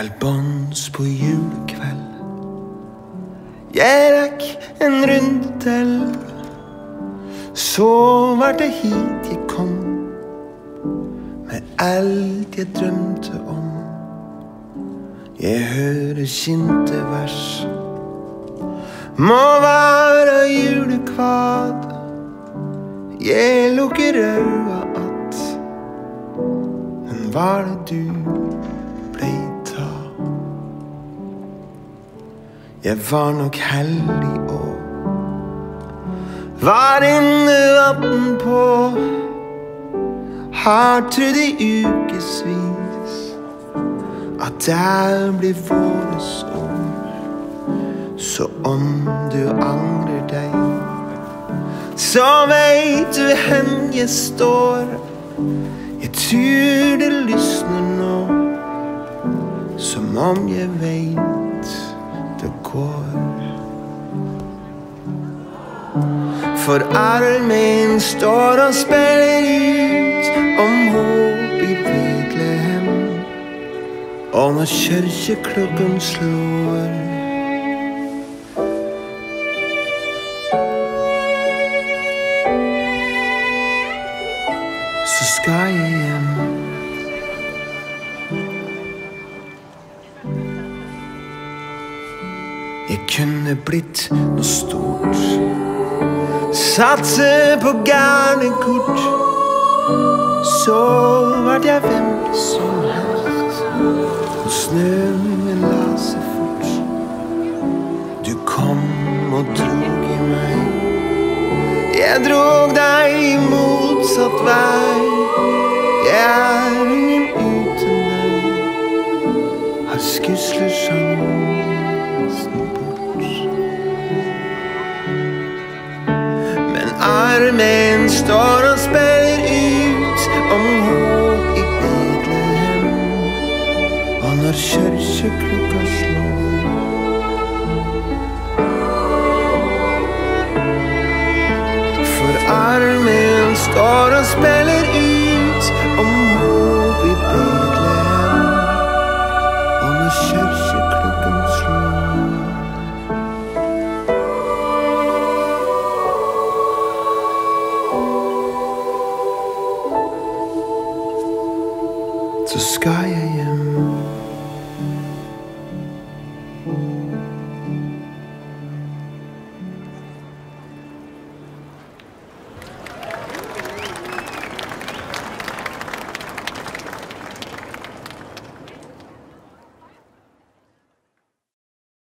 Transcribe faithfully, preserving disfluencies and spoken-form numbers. til bånds på julekveld. Jeg rekk en runde til, så var det hit jeg kom, med alt jeg drømte om. Jeg hører kjente vers, må være julekvad. Jeg lukker øya at, men var det du blei ta? Jeg var nok heldig og var inne vatten på, har trudd i ukesvis at der blir våres år. Så om du angrer deg, så vet du hen jeg står. Jeg tror det lysner nå, som om jeg vet det går. For armen står og spiller ut om håp i Betlehem. Og når kirkeklokken slår, så skal jeg hjem. Jeg kunne blitt noe stort, satse på garnekort, så var jeg hvem som helst. Og snøen la seg fort, du kom og drog i meg. Jeg drog deg i motsatt vei. Jeg er ingen uten deg, har skusler sjansen bort. Men armen står og spiller ut om håp i Betlehem. Og når kirkeklokka slår, armen står og spiller ut om håp i Betlehem. Og når kirkeklokken slår, så skal jeg hjem.